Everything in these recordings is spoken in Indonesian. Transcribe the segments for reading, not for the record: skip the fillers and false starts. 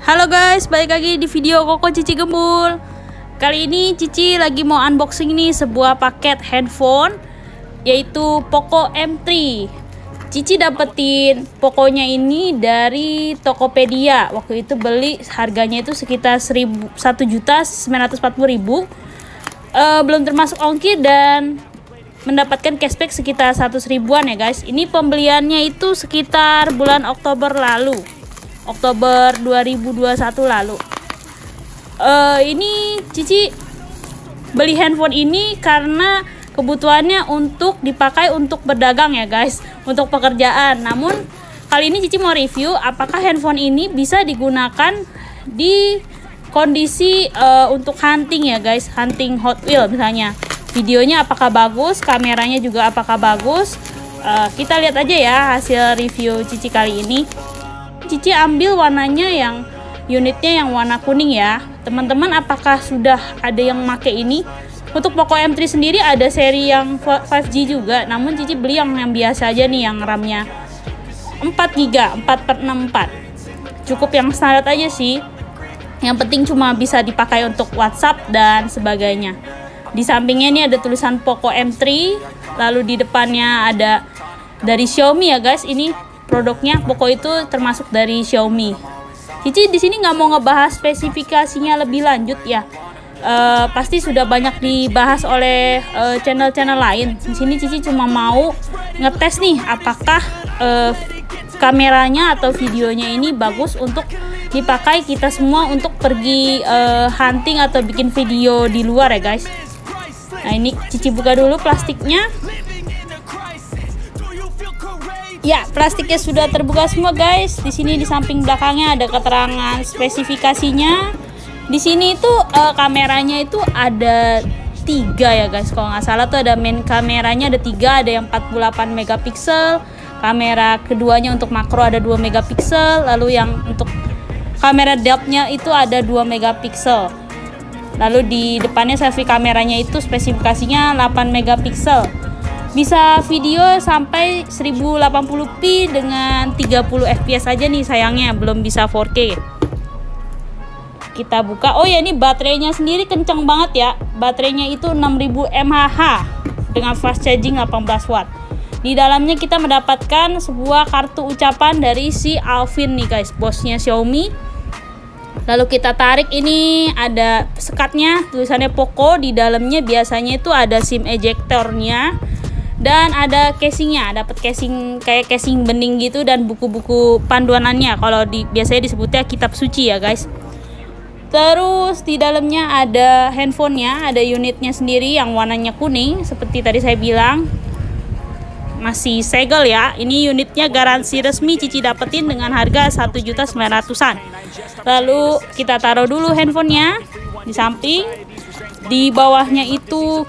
Halo guys, balik lagi di video Koko Cici Gembul. Kali ini Cici lagi mau unboxing nih sebuah paket handphone, yaitu Poco M3. Cici dapetin Poconya ini dari Tokopedia. Waktu itu beli harganya itu sekitar 1.940.000, belum termasuk ongkir dan mendapatkan cashback sekitar 100 ribuan ya guys. Ini pembeliannya itu sekitar bulan Oktober lalu, Oktober 2021 lalu. Ini Cici beli handphone ini karena kebutuhannya untuk dipakai untuk berdagang ya guys, untuk pekerjaan. Namun kali ini Cici mau review apakah handphone ini bisa digunakan di kondisi untuk hunting ya guys, hunting Hot Wheels misalnya. Videonya apakah bagus, kameranya juga apakah bagus. Kita lihat aja ya hasil review Cici kali ini. Cici ambil warnanya yang unitnya yang warna kuning ya teman-teman. Apakah sudah ada yang make ini? Untuk Poco M3 sendiri ada seri yang 5G juga, namun Cici beli yang biasa aja nih, yang RAM-nya 4GB 4x64. Cukup yang standar aja sih, yang penting cuma bisa dipakai untuk WhatsApp dan sebagainya. Di sampingnya ini ada tulisan Poco M3, lalu di depannya ada dari Xiaomi ya guys. Ini produknya Poco itu termasuk dari Xiaomi. Cici di sini nggak mau ngebahas spesifikasinya lebih lanjut ya. Pasti sudah banyak dibahas oleh channel-channel lain. Di sini Cici cuma mau ngetes nih apakah kameranya atau videonya ini bagus untuk dipakai kita semua untuk pergi hunting atau bikin video di luar ya guys. Nah ini Cici buka dulu plastiknya. Ya, plastiknya sudah terbuka semua guys. Di sini di samping belakangnya ada keterangan spesifikasinya. Di sini itu kameranya itu ada 3 ya guys. Kalau nggak salah tuh ada main kameranya ada 3, ada yang 48 megapiksel. Kamera keduanya untuk makro ada 2 megapiksel, lalu yang untuk kamera depth-nya itu ada 2 megapiksel. Lalu di depannya selfie kameranya itu spesifikasinya 8 megapiksel. Bisa video sampai 1080p dengan 30 fps aja nih, sayangnya belum bisa 4K. Kita buka. Oh ya, ini baterainya sendiri kencang banget ya. Baterainya itu 6000 mAh dengan fast charging 18 watt. Di dalamnya kita mendapatkan sebuah kartu ucapan dari si Alvin nih guys, bosnya Xiaomi. Lalu kita tarik, ini ada sekatnya, tulisannya Poco. Di dalamnya biasanya itu ada SIM ejectornya dan ada casingnya, dapat casing kayak casing bening gitu, dan buku-buku panduanannya. Kalau biasanya disebutnya kitab suci ya guys. Terus di dalamnya ada handphonenya, ada unitnya sendiri yang warnanya kuning seperti tadi saya bilang. Masih segel ya, ini unitnya garansi resmi Cici dapetin dengan harga 1.900-an. Lalu kita taruh dulu handphonenya di samping. Di bawahnya itu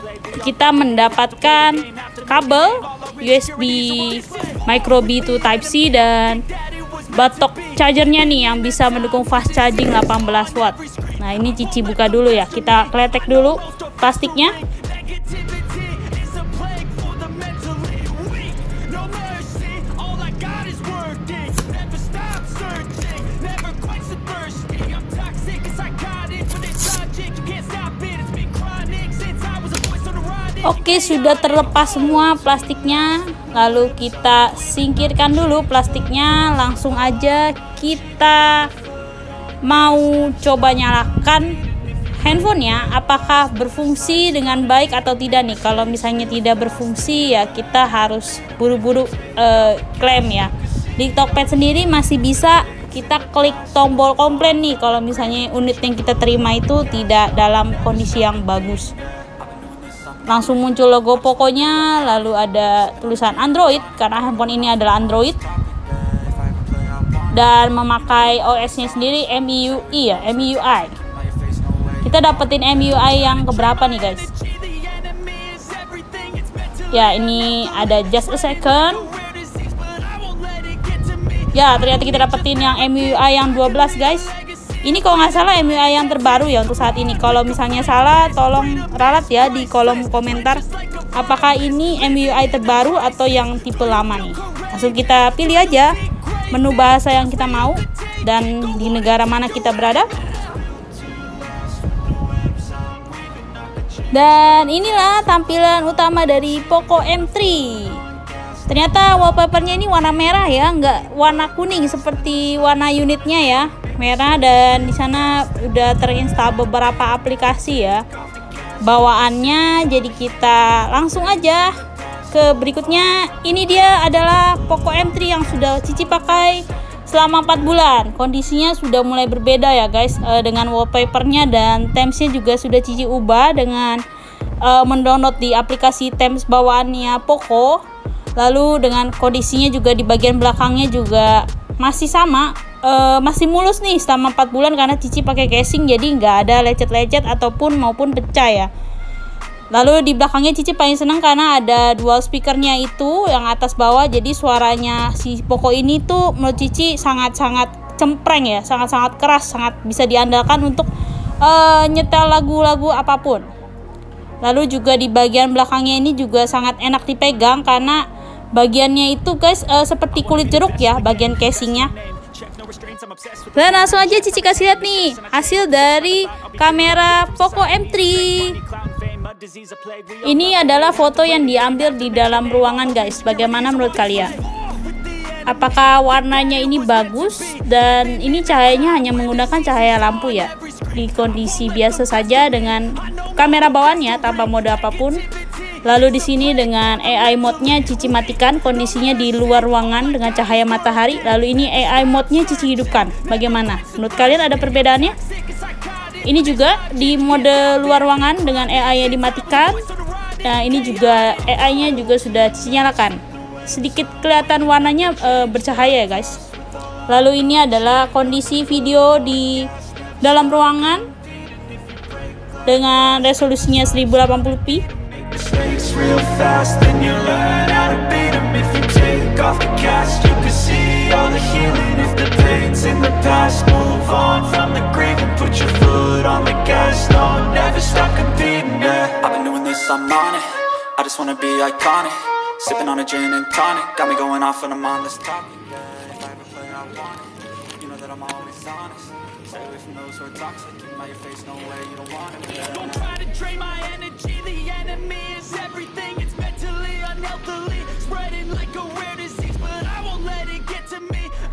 kita mendapatkan kabel USB micro B2 Type C dan batok chargernya nih yang bisa mendukung fast charging 18 watt. Nah ini Cici buka dulu ya, kita kletek dulu plastiknya. Oke, sudah terlepas semua plastiknya. Lalu kita singkirkan dulu plastiknya. Langsung aja kita mau coba nyalakan handphonenya, apakah berfungsi dengan baik atau tidak nih. Kalau misalnya tidak berfungsi ya kita harus buru-buru klaim ya. Di Tokped sendiri masih bisa kita klik tombol komplain nih kalau misalnya unit yang kita terima itu tidak dalam kondisi yang bagus. Langsung muncul logo Poconya, lalu ada tulisan Android karena handphone ini adalah Android dan memakai OS-nya sendiri MIUI ya, MIUI. Kita dapetin MIUI yang keberapa nih guys? Ya ini ada just a second. Ya ternyata kita dapetin yang MIUI yang 12 guys. Ini kalau nggak salah MIUI yang terbaru ya untuk saat ini. Kalau misalnya salah tolong ralat ya di kolom komentar, apakah ini MIUI terbaru atau yang tipe lama nih. Langsung kita pilih aja menu bahasa yang kita mau dan di negara mana kita berada. Dan inilah tampilan utama dari Poco M3. Ternyata wallpapernya ini warna merah ya, nggak warna kuning seperti warna unitnya ya, merah. Dan di sana udah terinstall beberapa aplikasi ya bawaannya. Jadi kita langsung aja ke berikutnya. Ini dia adalah Poco M3 yang sudah Cici pakai selama 4 bulan. Kondisinya sudah mulai berbeda ya guys, dengan wallpapernya, dan Thamesnya juga sudah Cici ubah dengan mendownload di aplikasi Thames bawaannya Poco. Lalu dengan kondisinya juga di bagian belakangnya juga masih sama, masih mulus nih selama 4 bulan karena Cici pakai casing, jadi nggak ada lecet-lecet maupun pecah ya. Lalu di belakangnya Cici paling senang karena ada dual speakernya itu yang atas bawah, jadi suaranya si Poco ini tuh menurut Cici sangat-sangat cempreng ya, sangat-sangat keras, sangat bisa diandalkan untuk nyetel lagu-lagu apapun. Lalu juga di bagian belakangnya ini juga sangat enak dipegang karena bagiannya itu guys seperti kulit jeruk ya bagian casingnya. Dan langsung aja Cici kasih lihat nih hasil dari kamera Poco M3. Ini adalah foto yang diambil di dalam ruangan guys. Bagaimana menurut kalian? Apakah warnanya ini bagus? Dan ini cahayanya hanya menggunakan cahaya lampu ya, di kondisi biasa saja dengan kamera bawaannya tanpa mode apapun. Lalu di sini dengan AI mode-nya Cici matikan, kondisinya di luar ruangan dengan cahaya matahari. Lalu ini AI mode-nya Cici hidupkan. Bagaimana? Menurut kalian ada perbedaannya? Ini juga di mode luar ruangan dengan AI-nya dimatikan. Nah, ini juga AI-nya juga sudah Cici nyalakan. Sedikit kelihatan warnanya bercahaya ya, guys. Lalu ini adalah kondisi video di dalam ruangan dengan resolusinya 1080p.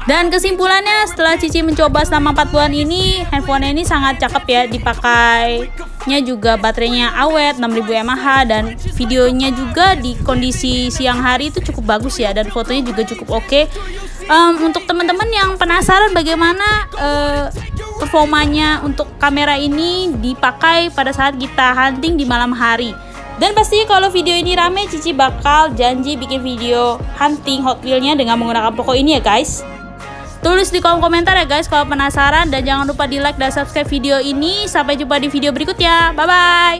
Dan kesimpulannya, setelah Cici mencoba selama 4 bulan ini, handphone ini sangat cakep ya dipakainya, juga baterainya awet 6000 mAh, dan videonya juga di kondisi siang hari itu cukup bagus ya, dan fotonya juga cukup oke. Untuk teman-teman yang penasaran bagaimana performanya untuk kamera ini dipakai pada saat kita hunting di malam hari. Dan pastinya kalau video ini rame, Cici bakal janji bikin video hunting Hot Wheels-nya dengan menggunakan Poco ini ya guys. Tulis di kolom komentar ya guys kalau penasaran, dan jangan lupa di like dan subscribe video ini. Sampai jumpa di video berikutnya, bye-bye!